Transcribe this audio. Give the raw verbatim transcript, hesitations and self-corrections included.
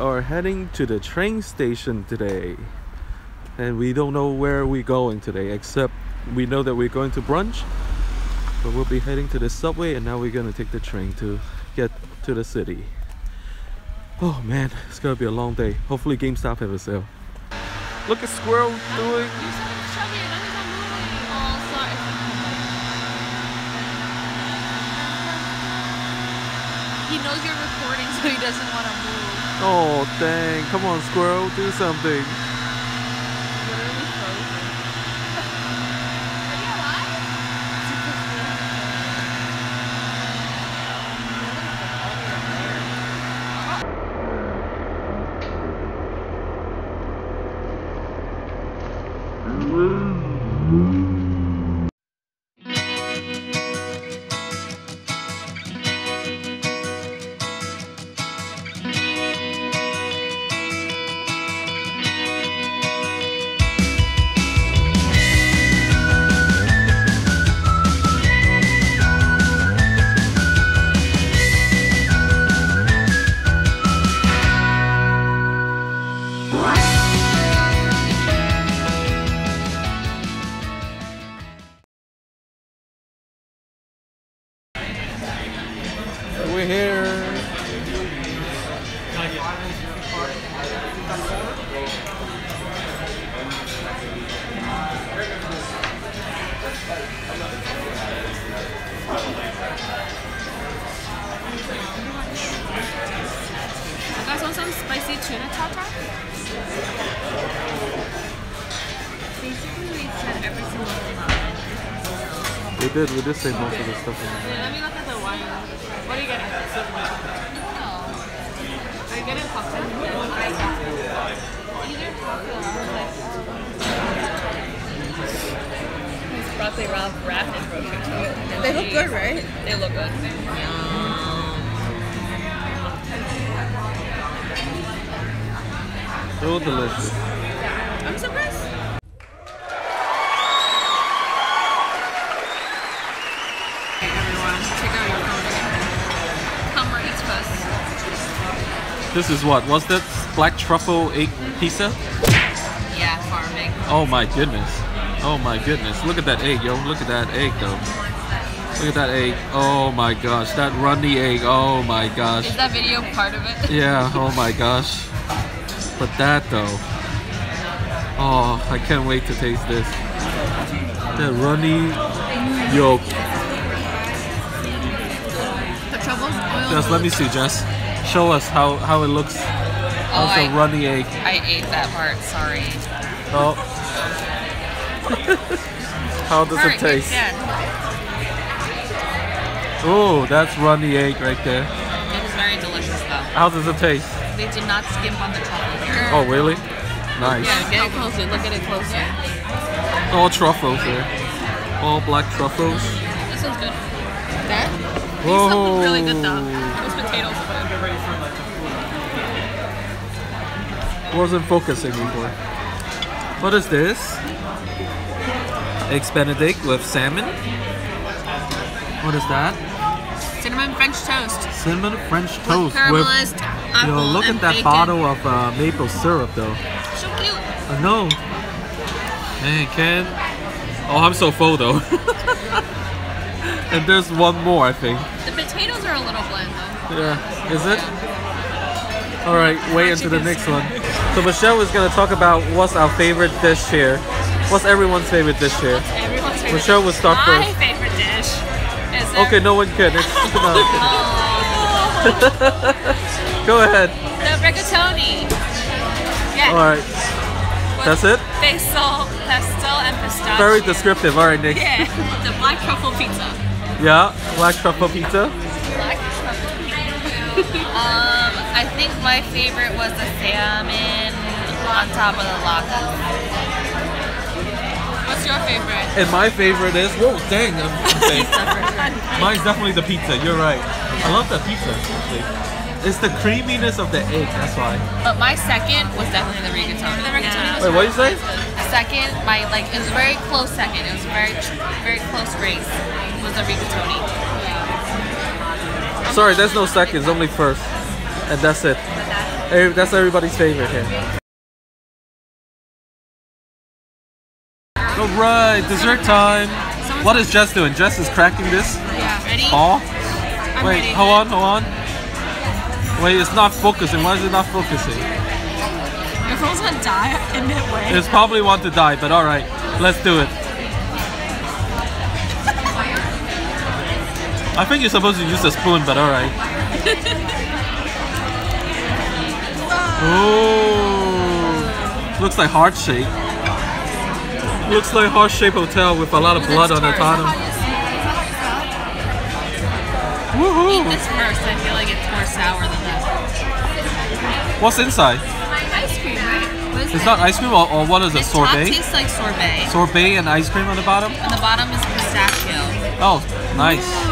are heading to the train station today, and we don't know where we're going today, except we know that we're going to brunch, but we'll be heading to the subway, and now we're going to take the train to get to the city. Oh man, it's going to be a long day. Hopefully GameStop have a sale. Look at Squirrel doing... He knows you're recording, so he doesn't want to move. Oh, dang. Come on, Squirrel. Do something. We're here. You guys want some spicy tuna tartar? Basically, we said every single thing. We did, we did say most of the stuff in there. Yeah, let me look at the wine. What are you getting? No. Are you getting cocktail? Either cocktail or like... These broccoli raw wrapped in broccoli too. They look good, right? They look good. Yum. So delicious. I'm surprised. This is what? What's that? Black Truffle Egg Pizza? Yeah, farm egg. Oh my goodness. Oh my goodness. Look at that egg, yo. Look at that egg, though. Look at that egg. Oh my gosh. That runny egg. Oh my gosh. Is that video part of it? Yeah. Oh my gosh. But that, though. Oh, I can't wait to taste this. That runny yolk. The trouble's oil. Just let me see, Jess. Show us how, how it looks. How's oh, the runny egg? I ate that part, sorry. Oh. How does part, it taste? Oh, that's runny egg right there. It was very delicious though. How does it taste? They did not skimp on the truffle here. Oh, really? Nice. Yeah, get it closer. Look at it closer. All truffles here. All black truffles. This one's good. That? Whoa. These look really good though. Wasn't focusing before. What is this? Eggs Benedict with salmon. What is that? Cinnamon French toast. Cinnamon French toast with caramelized with, apple yo, look and at that bacon. Bottle of uh, maple syrup though. So cute. I know. Hey, Ken. Oh, I'm so full though. And there's one more, I think. The potatoes are a little bland though. Yeah. Is it? All right, way into the next one. So Michelle is gonna talk about what's our favorite dish here. What's everyone's favorite dish here? What's everyone's favorite Michelle dish? Will start first. My favorite dish is there... Okay, no one can. It's no. Go ahead. The rigatoni. Yeah. All right. With That's it. Basil, pesto, and pistachio. Very descriptive. All right, Nick. Yeah. The black truffle pizza. Yeah, black truffle pizza. Black truffle pizza. um. I think my favorite was the salmon on top of the lockup. What's your favorite? And my favorite is, whoa, dang. I'm, I'm Mine's definitely the pizza, you're right. I love the pizza. It's the creaminess of the egg, that's why. But my second was definitely the rigatoni. The rigatoni was Wait, what did you say? Second, my, like, it was a very close second. It was a very, very close race. It was the rigatoni. Sorry, there's no second, it's only first. And that's it. That's everybody's favorite here. All right, dessert time. What is Jess doing? Jess is cracking this. Yeah, ready? Oh. Wait, ready. hold on, hold on. Wait, it's not focusing. Why is it not focusing? Your phone's gonna die in midway. It's probably want to die, but all right, let's do it. I think you're supposed to use a spoon, but all right. Oh, looks like heart shape. Looks like heart shape hotel with a lot of blood on the bottom. Woohoo! Eat this first. I feel like it's more sour than that. What's inside? Ice cream, right? What is it's it? not ice cream, or, or what is it? Sorbet. It tastes like sorbet. Sorbet and ice cream on the bottom. On the bottom is pistachio. Oh, nice.